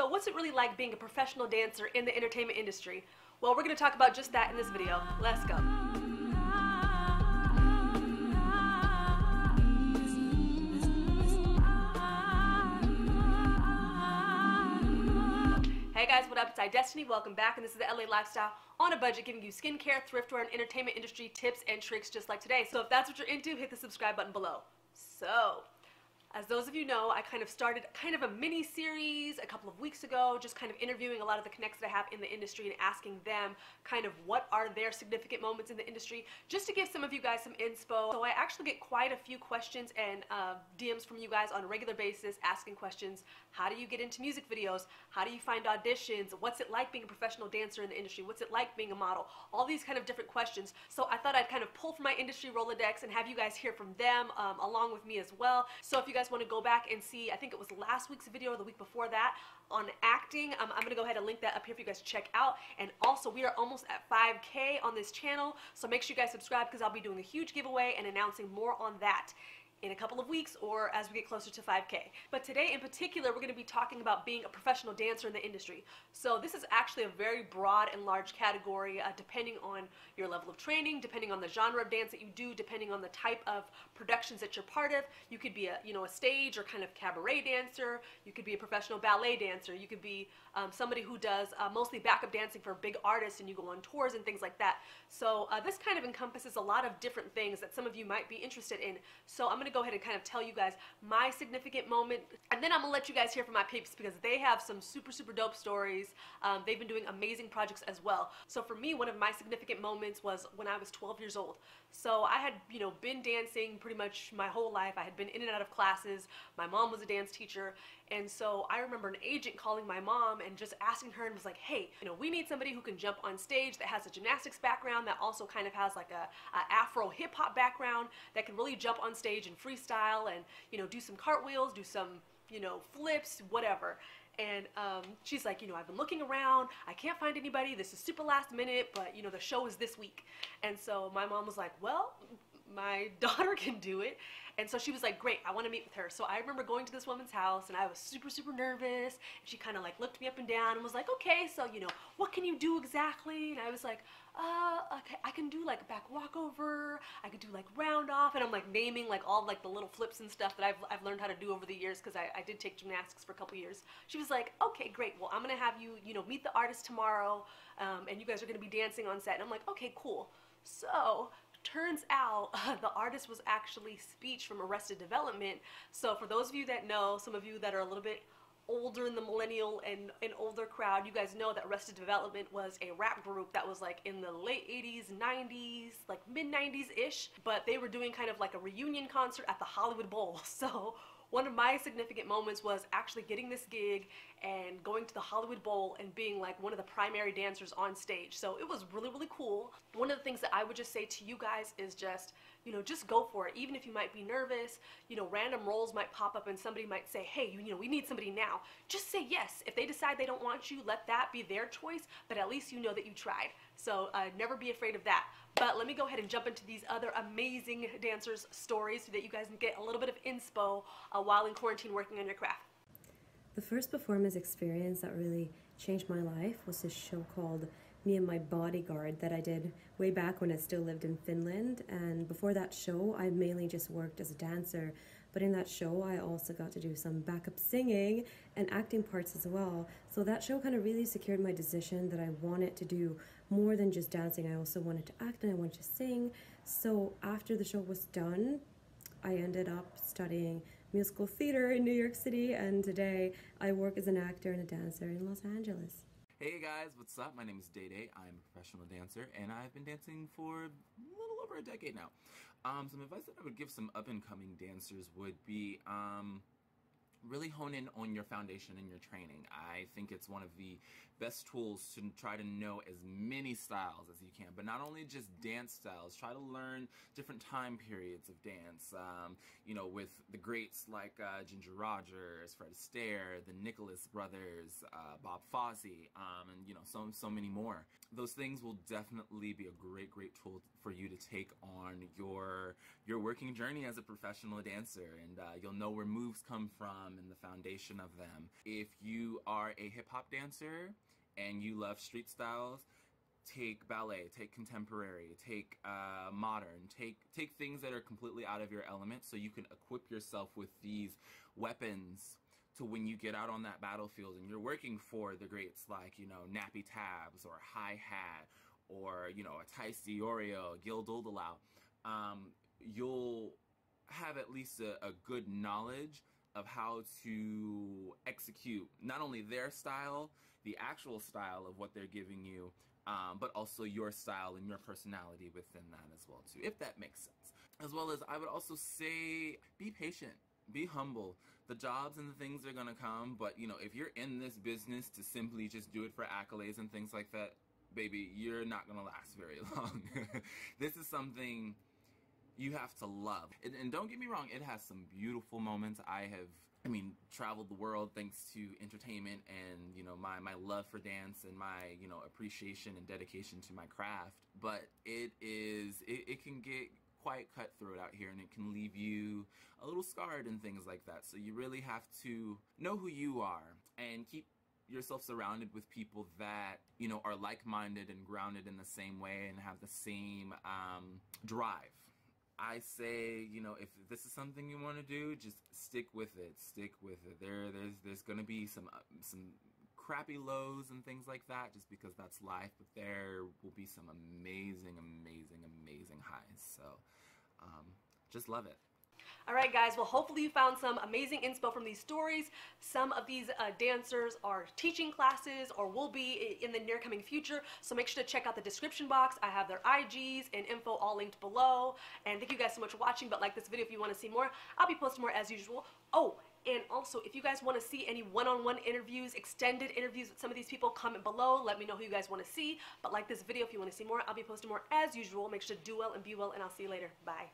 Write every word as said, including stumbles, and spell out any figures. So what's it really like being a professional dancer in the entertainment industry? Well, we're going to talk about just that in this video. Let's go. Hey guys, what up? It's I, Destiny. Welcome back, and this is the L A Lifestyle on a Budget, giving you skincare, thriftwear, and entertainment industry tips and tricks just like today. So if that's what you're into, hit the subscribe button below. So, as those of you know, I kind of started kind of a mini series a couple of weeks ago, just kind of interviewing a lot of the connects that I have in the industry and asking them kind of what are their significant moments in the industry, just to give some of you guys some inspo. So I actually get quite a few questions and uh, D Ms from you guys on a regular basis asking questions. How do you get into music videos? How do you find auditions? What's it like being a professional dancer in the industry? What's it like being a model? All these kind of different questions. So I thought I'd kind of pull from my industry Rolodex and have you guys hear from them um, along with me as well. So if you guys want to go back and see, I think it was last week's video or the week before that, on acting. Um, I'm going to go ahead and link that up here for you guys to check out. And also, we are almost at five K on this channel, so make sure you guys subscribe because I'll be doing a huge giveaway and announcing more on that in a couple of weeks or as we get closer to five K. But today in particular, we're going to be talking about being a professional dancer in the industry. So this is actually a very broad and large category, uh, depending on your level of training, depending on the genre of dance that you do, depending on the type of productions that you're part of. You could be a, you know, a stage or kind of cabaret dancer. You could be a professional ballet dancer. You could be um, somebody who does uh, mostly backup dancing for big artists and you go on tours and things like that. So uh, this kind of encompasses a lot of different things that some of you might be interested in. So I'm going to go ahead and kind of tell you guys my significant moment, and then I'm gonna let you guys hear from my peeps because they have some super super dope stories. Um, they've been doing amazing projects as well. So for me, one of my significant moments was when I was twelve years old. So I had, you know, been dancing pretty much my whole life. I had been in and out of classes. My mom was a dance teacher, and so I remember an agent calling my mom and just asking her and was like, hey, you know, we need somebody who can jump on stage that has a gymnastics background, that also kind of has like a, a Afro hip hop background, that can really jump on stage and freestyle and, you know, do some cartwheels, do some, you know, flips, whatever. And um, she's like, you know, I've been looking around, I can't find anybody, this is super last minute, but, you know, the show is this week. And so my mom was like, well, my daughter can do it. And so she was like, great, I want to meet with her. So I remember going to this woman's house and I was super, super nervous. And she kind of like looked me up and down and was like, okay, so, you know, what can you do exactly? And I was like, uh, okay, I can do like a back walkover. I could do like round off. And I'm like naming like all like the little flips and stuff that I've, I've learned how to do over the years because I, I did take gymnastics for a couple years. She was like, okay, great. Well, I'm going to have you, you know, meet the artist tomorrow. Um, and you guys are going to be dancing on set. And I'm like, okay, cool. So turns out uh, the artist was actually Speech from Arrested Development. So for those of you that know, some of you that are a little bit older in the millennial and an older crowd, you guys know that Arrested Development was a rap group that was like in the late eighties, nineties, like mid nineties-ish, but they were doing kind of like a reunion concert at the Hollywood Bowl. So one of my significant moments was actually getting this gig and going to the Hollywood Bowl and being like one of the primary dancers on stage. So it was really, really cool. One of the things that I would just say to you guys is just, you know, just go for it. Even if you might be nervous, you know, random roles might pop up and somebody might say, hey, you, you know, we need somebody now. Just say yes. If they decide they don't want you, let that be their choice, but at least you know that you tried. So uh, never be afraid of that. But let me go ahead and jump into these other amazing dancers' stories so that you guys can get a little bit of inspo uh, while in quarantine working on your craft. The first performance experience that really changed my life was this show called Me and My Bodyguard that I did way back when I still lived in Finland. And before that show, I mainly just worked as a dancer. But in that show, I also got to do some backup singing and acting parts as well. So that show kind of really secured my decision that I wanted to do more than just dancing. I also wanted to act and I wanted to sing. So after the show was done, I ended up studying musical theater in New York City, and today I work as an actor and a dancer in Los Angeles. Hey guys, what's up? My name is DayDay. I'm a professional dancer and I've been dancing for a little over a decade now. Um, some advice that I would give some up-and-coming dancers would be um, really hone in on your foundation and your training. I think it's one of the best tools to try to know as many styles as you can, but not only just dance styles, try to learn different time periods of dance, um, you know, with the greats like uh, Ginger Rogers, Fred Astaire, the Nicholas Brothers, uh, Bob Fosse, um, and, you know, so, so many more. Those things will definitely be a great, great tool for you to take on your, your working journey as a professional dancer, and uh, you'll know where moves come from, them and the foundation of them. If you are a hip-hop dancer and you love street styles, take ballet, take contemporary, take uh, modern, take take things that are completely out of your element, so you can equip yourself with these weapons to when you get out on that battlefield and you're working for the greats like, you know, Nappy Tabs or Hi-Hat or, you know, a Tyce Diorio, Guildo Delal. Um, you'll have at least a, a good knowledge of how to execute not only their style, the actual style of what they're giving you, um, but also your style and your personality within that as well too, if that makes sense. As well as I would also say, be patient, be humble. The jobs and the things are gonna come, but you know, if you're in this business to simply just do it for accolades and things like that, baby, you're not gonna last very long. This is something you have to love. And, and don't get me wrong, it has some beautiful moments. I have, I mean, traveled the world thanks to entertainment and, you know, my, my love for dance and my, you know, appreciation and dedication to my craft. But it is, it, it can get quite cutthroat out here, and it can leave you a little scarred and things like that. So you really have to know who you are and keep yourself surrounded with people that, you know, are like-minded and grounded in the same way and have the same um, drive. I say, you know, if this is something you want to do, just stick with it. Stick with it. There, there's, there's gonna be some, uh, some crappy lows and things like that, just because that's life. But there will be some amazing, amazing, amazing highs. So, um, just love it. Alright guys, well hopefully you found some amazing inspo from these stories. Some of these uh, dancers are teaching classes or will be in the near coming future, so make sure to check out the description box. I have their I Gs and info all linked below, and thank you guys so much for watching. But like this video if you want to see more. I'll be posting more as usual. Oh, and also if you guys want to see any one-on-one interviews, extended interviews with some of these people, comment below, let me know who you guys want to see. But like this video if you want to see more. I'll be posting more as usual. Make sure to do well and be well, and I'll see you later. Bye.